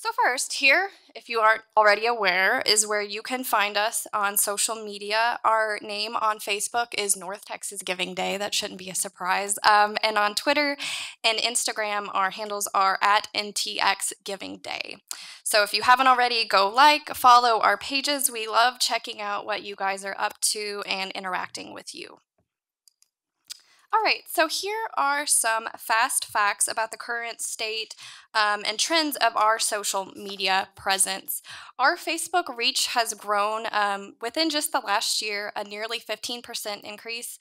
So first, here, if you aren't already aware, is where you can find us on social media. Our name on Facebook is North Texas Giving Day. That shouldn't be a surprise. And on Twitter and Instagram, our handles are @NTX Giving Day. So if you haven't already, go like, follow our pages. We love checking out what you guys are up to and interacting with you. All right, so here are some fast facts about the current state and trends of our social media presence. Our Facebook reach has grown within just the last year, a nearly 15% increase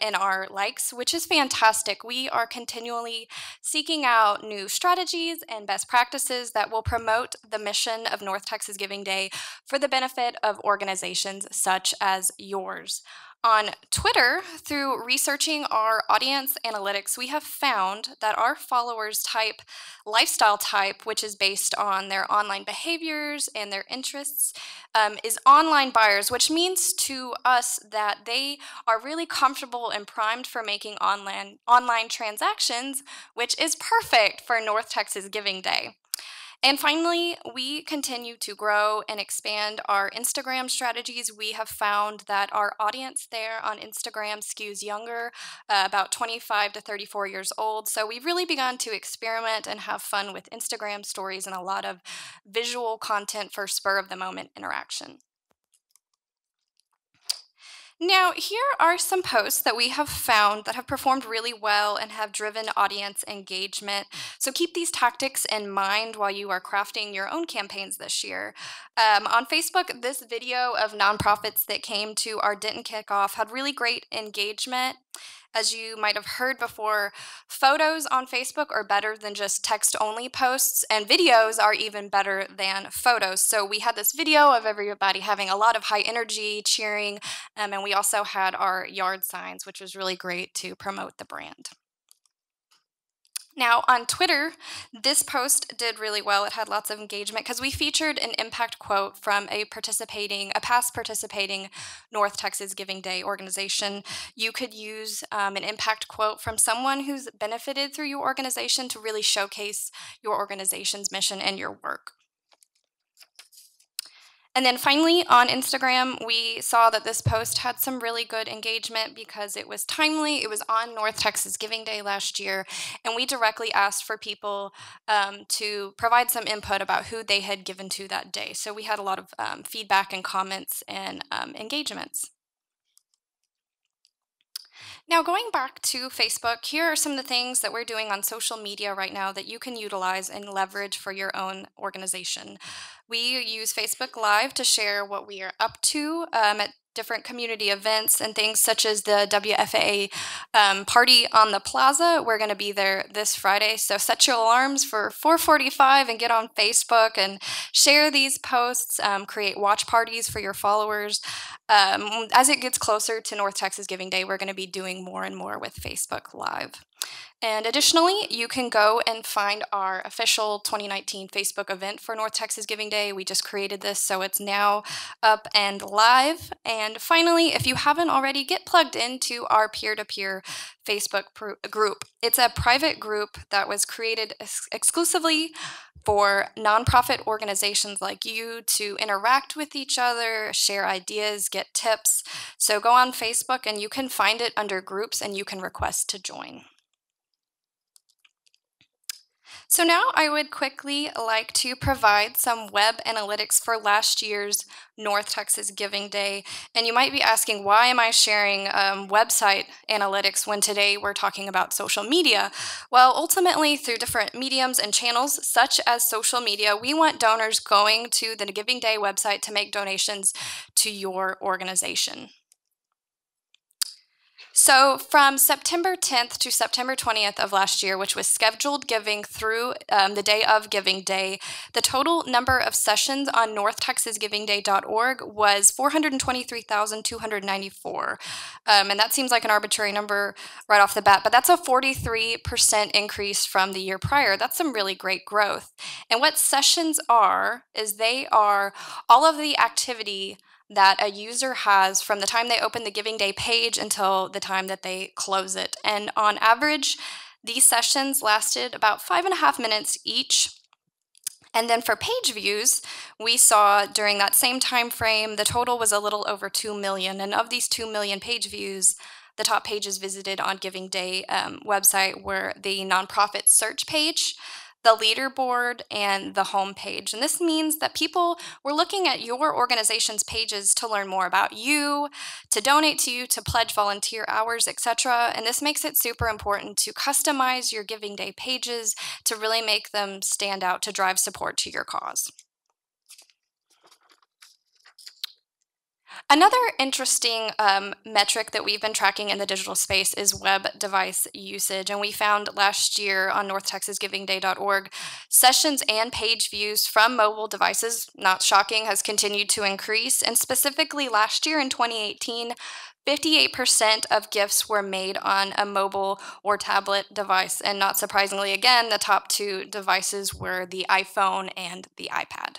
in our likes, which is fantastic. We are continually seeking out new strategies and best practices that will promote the mission of North Texas Giving Day for the benefit of organizations such as yours. On Twitter, through researching our audience analytics, we have found that our followers type lifestyle type, which is based on their online behaviors and their interests, is online buyers, which means to us that they are really comfortable and primed for making online transactions, which is perfect for North Texas Giving Day. And finally, we continue to grow and expand our Instagram strategies. We have found that our audience there on Instagram skews younger, about 25 to 34 years old. So we've really begun to experiment and have fun with Instagram stories and a lot of visual content for spur of the moment interaction. Now, here are some posts that we have found that have performed really well and have driven audience engagement. So keep these tactics in mind while you are crafting your own campaigns this year. On Facebook, this video of nonprofits that came to our Denton kickoff had really great engagement. As you might have heard before, photos on Facebook are better than just text-only posts, and videos are even better than photos. So we had this video of everybody having a lot of high energy, cheering, and we also had our yard signs, which was really great to promote the brand. Now, on Twitter, this post did really well. It had lots of engagement because we featured an impact quote from a past participating North Texas Giving Day organization. You could use an impact quote from someone who's benefited through your organization to really showcase your organization's mission and your work. And then finally, on Instagram, we saw that this post had some really good engagement because it was timely. It was on North Texas Giving Day last year, and we directly asked for people to provide some input about who they had given to that day. So we had a lot of feedback and comments and engagements. Now, going back to Facebook, here are some of the things that we're doing on social media right now that you can utilize and leverage for your own organization. We use Facebook Live to share what we are up to at different community events and things such as the WFAA party on the plaza. We're going to be there this Friday, so set your alarms for 4:45 and get on Facebook and share these posts, create watch parties for your followers. As it gets closer to North Texas Giving Day, we're going to be doing more and more with Facebook Live. And additionally, you can go and find our official 2019 Facebook event for North Texas Giving Day. We just created this, so it's now up and live. And finally, if you haven't already, get plugged into our peer-to-peer Facebook group. It's a private group that was created exclusively for nonprofit organizations like you to interact with each other, share ideas, get tips. So go on Facebook and you can find it under groups and you can request to join. So now I would quickly like to provide some web analytics for last year's North Texas Giving Day. And you might be asking, why am I sharing website analytics when today we're talking about social media? Well, ultimately, through different mediums and channels, such as social media, we want donors going to the Giving Day website to make donations to your organization. So from September 10th to September 20th of last year, which was scheduled giving through the day of Giving Day, the total number of sessions on northtexasgivingday.org was 423,294. And that seems like an arbitrary number right off the bat, but that's a 43% increase from the year prior. That's some really great growth. And what sessions are is they are all of the activity that a user has from the time they open the Giving Day page until the time that they close it. And on average, these sessions lasted about 5.5 minutes each. And then for page views, we saw during that same time frame, the total was a little over 2 million. And of these 2 million page views, the top pages visited on Giving Day website were the nonprofit search page, the leaderboard, and the home page. And this means that people were looking at your organization's pages to learn more about you, to donate to you, to pledge volunteer hours, etc. And this makes it super important to customize your Giving Day pages to really make them stand out, to drive support to your cause. Another interesting metric that we've been tracking in the digital space is web device usage. And we found last year on NorthTexasGivingDay.org, sessions and page views from mobile devices, not shocking, has continued to increase. And specifically last year in 2018, 58% of gifts were made on a mobile or tablet device. And not surprisingly, again, the top two devices were the iPhone and the iPad.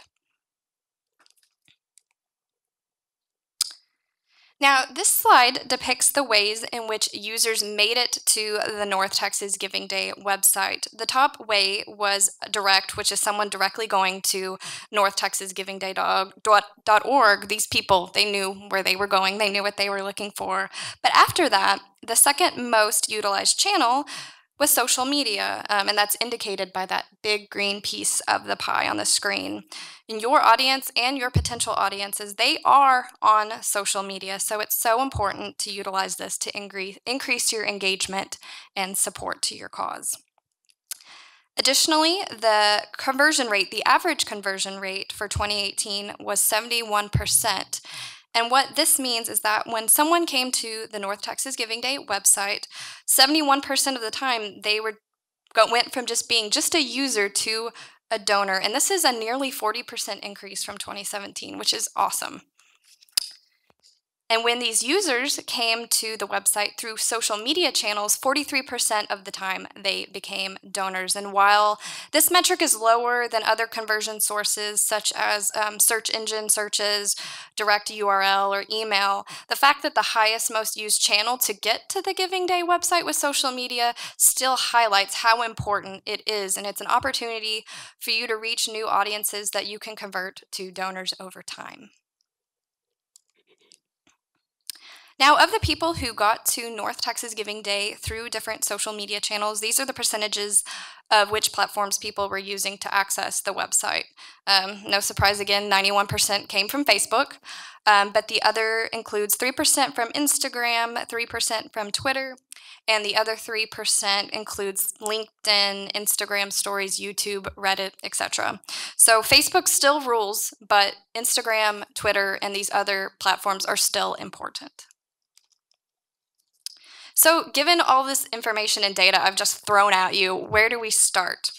Now, this slide depicts the ways in which users made it to the North Texas Giving Day website. The top way was direct, which is someone directly going to northtexasgivingday.org. These people, they knew where they were going. They knew what they were looking for. But after that, the second most utilized channel was social media, and that's indicated by that big green piece of the pie on the screen. And your audience and your potential audiences, they are on social media, so it's so important to utilize this to increase your engagement and support to your cause. Additionally, the conversion rate, the average conversion rate for 2018 was 71%. And what this means is that when someone came to the North Texas Giving Day website, 71% of the time they went from just being just a user to a donor. And this is a nearly 40% increase from 2017, which is awesome. And when these users came to the website through social media channels, 43% of the time they became donors. And while this metric is lower than other conversion sources, such as search engine searches, direct URL, or email, the fact that the highest most used channel to get to the Giving Day website was social media still highlights how important it is. And it's an opportunity for you to reach new audiences that you can convert to donors over time. Now, of the people who got to North Texas Giving Day through different social media channels, these are the percentages of which platforms people were using to access the website. No surprise again, 91% came from Facebook, but the other includes 3% from Instagram, 3% from Twitter, and the other 3% includes LinkedIn, Instagram stories, YouTube, Reddit, etc. So Facebook still rules, but Instagram, Twitter, and these other platforms are still important. So given all this information and data I've just thrown at you, where do we start?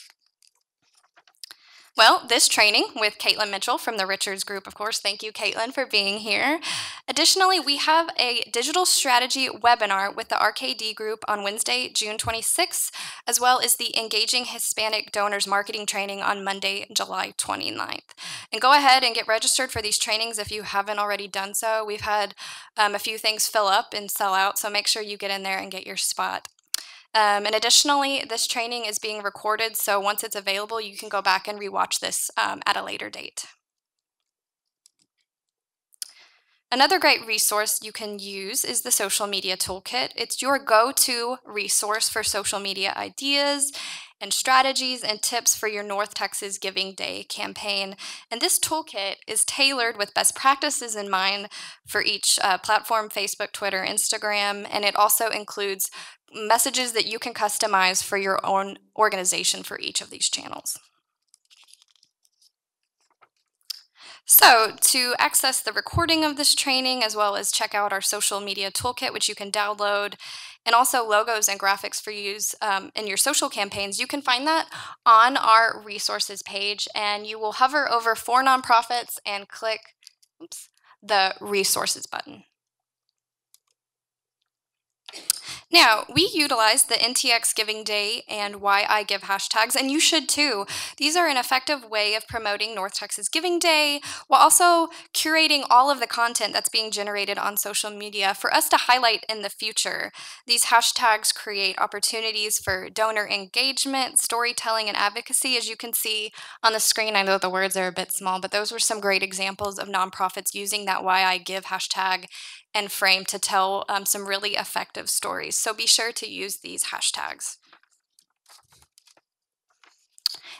Well, this training with Caitlin Mitchell from the Richards Group, of course. Thank you, Caitlin, for being here. Additionally, we have a digital strategy webinar with the RKD Group on Wednesday, June 26th, as well as the Engaging Hispanic Donors Marketing Training on Monday, July 29th. And go ahead and get registered for these trainings if you haven't already done so. We've had a few things fill up and sell out, so make sure you get in there and get your spot. And additionally, this training is being recorded, so once it's available, you can go back and rewatch this at a later date. Another great resource you can use is the Social Media Toolkit. It's your go-to resource for social media ideas and strategies and tips for your North Texas Giving Day campaign. And this toolkit is tailored with best practices in mind for each platform, Facebook, Twitter, Instagram, and it also includes messages that you can customize for your own organization for each of these channels. So to access the recording of this training, as well as check out our social media toolkit, which you can download, and also logos and graphics for use in your social campaigns, you can find that on our resources page, and you will hover over For Nonprofits and click the resources button. Now, we utilize the NTX Giving Day and Why I Give hashtags, and you should too. These are an effective way of promoting North Texas Giving Day while also curating all of the content that's being generated on social media for us to highlight in the future. These hashtags create opportunities for donor engagement, storytelling, and advocacy. As you can see on the screen, I know the words are a bit small, but those were some great examples of nonprofits using that Why I Give hashtag and frame to tell some really effective stories. So be sure to use these hashtags.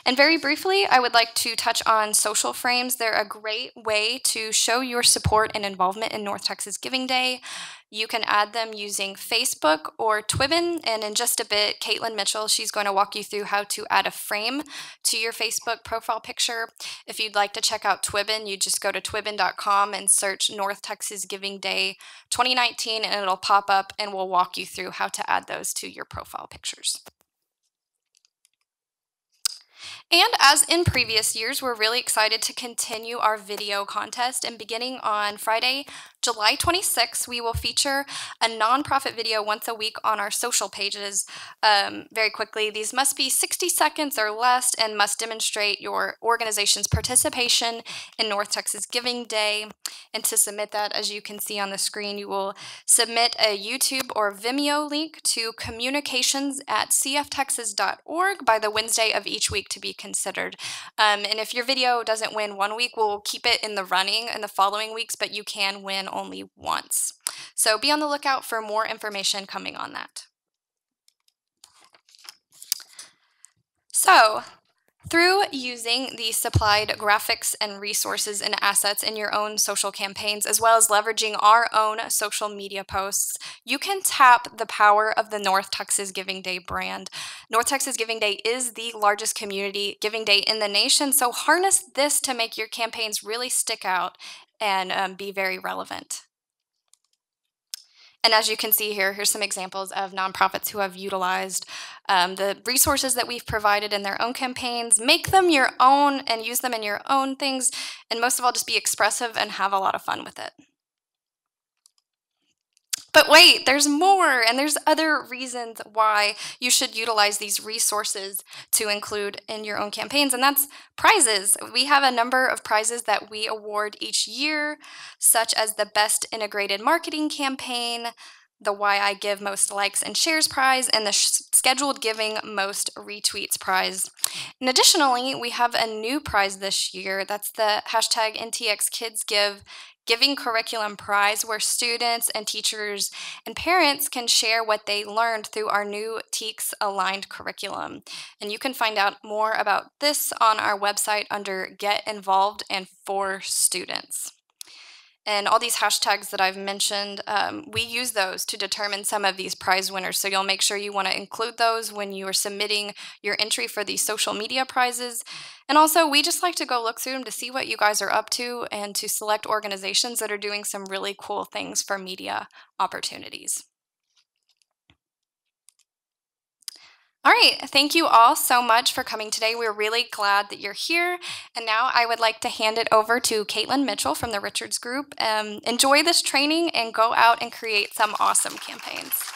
And very briefly, I would like to touch on social frames. They're a great way to show your support and involvement in North Texas Giving Day. You can add them using Facebook or Twibbon, and in just a bit, Caitlin Mitchell, she's going to walk you through how to add a frame to your Facebook profile picture. If you'd like to check out Twibbon, you just go to twibbon.com and search North Texas Giving Day 2019, and it'll pop up, and we'll walk you through how to add those to your profile pictures. And as in previous years, we're really excited to continue our video contest, and beginning on Friday, July 26th, we will feature a nonprofit video once a week on our social pages. Very quickly, these must be 60 seconds or less and must demonstrate your organization's participation in North Texas Giving Day. And to submit that, as you can see on the screen, you will submit a YouTube or Vimeo link to communications@cftexas.org by the Wednesday of each week to be considered. And if your video doesn't win one week, we'll keep it in the running in the following weeks, but you can win only once. So be on the lookout for more information coming on that. So, through using the supplied graphics and resources and assets in your own social campaigns, as well as leveraging our own social media posts, you can tap the power of the North Texas Giving Day brand. North Texas Giving Day is the largest community giving day in the nation, so harness this to make your campaigns really stick out and be very relevant. And as you can see here, here's some examples of nonprofits who have utilized the resources that we've provided in their own campaigns. Make them your own and use them in your own things. And most of all, just be expressive and have a lot of fun with it. But wait, there's more, and there's other reasons why you should utilize these resources to include in your own campaigns, and that's prizes. We have a number of prizes that we award each year, such as the Best Integrated Marketing Campaign, the Why I Give Most Likes and Shares prize, and the Scheduled Giving Most Retweets prize. And additionally, we have a new prize this year. That's the #NTXKidsGive Giving Curriculum Prize, where students and teachers and parents can share what they learned through our new TEKS-aligned curriculum. And you can find out more about this on our website under Get Involved and For Students. And all these hashtags that I've mentioned, we use those to determine some of these prize winners. So you'll make sure you want to include those when you are submitting your entry for these social media prizes. And also, we just like to go look through them to see what you guys are up to and to select organizations that are doing some really cool things for media opportunities. All right, thank you all so much for coming today. We're really glad that you're here. And now I would like to hand it over to Caitlin Mitchell from the Richards Group. Enjoy this training and go out and create some awesome campaigns.